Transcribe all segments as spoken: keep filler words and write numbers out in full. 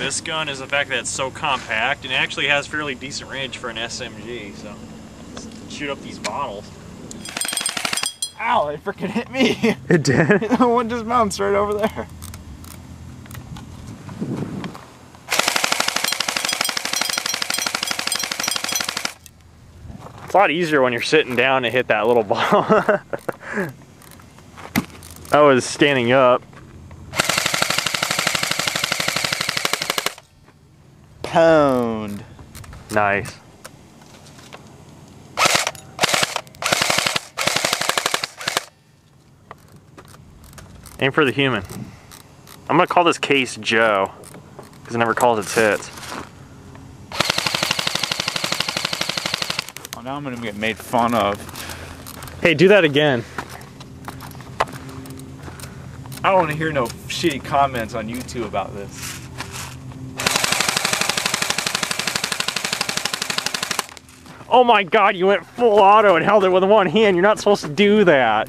this gun is the fact that it's so compact and it actually has fairly decent range for an S M G, so shoot up these bottles. Ow, it freaking hit me. It did? One just bounced right over there. It's a lot easier when you're sitting down to hit that little ball. I was standing up. Pound. Nice. Aim for the human. I'm gonna call this case Joe, because it never calls its hits. Now I'm going to get made fun of. Hey, do that again. I don't want to hear no shitty comments on YouTube about this. Oh my god, you went full auto and held it with one hand. You're not supposed to do that.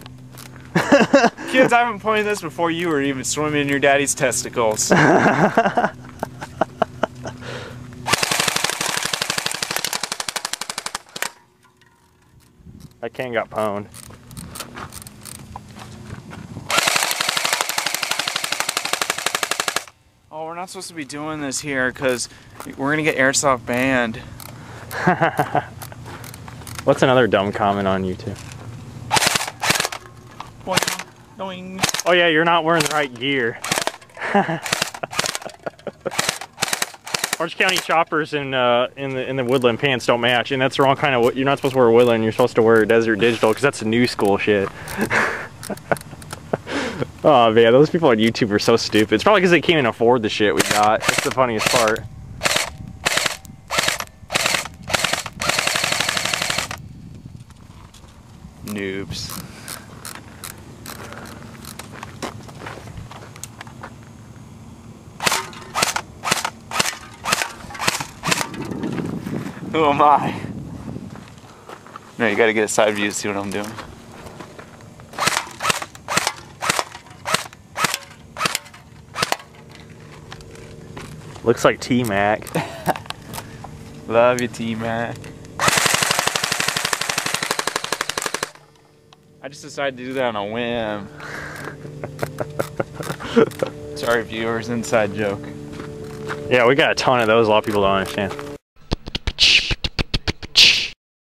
Kids, I haven't pointed this before you were even swimming in your daddy's testicles. That can got pwned. Oh, we're not supposed to be doing this here because we're gonna get airsoft banned. What's another dumb comment on YouTube? Oh yeah, you're not wearing the right gear. Orange County Choppers in uh, in the in the woodland pants don't match, and that's the wrong kind of. You're not supposed to wear woodland. You're supposed to wear Desert Digital because that's the new school shit. Oh man, those people on YouTube are so stupid. It's probably because they can't even afford the shit we got. That's the funniest part. Noobs. Who am I? No, you gotta get a side view to see what I'm doing. Looks like T-Mac. Love you, T-Mac. I just decided to do that on a whim. Sorry, viewers, inside joke. Yeah, we got a ton of those. A lot of people don't understand.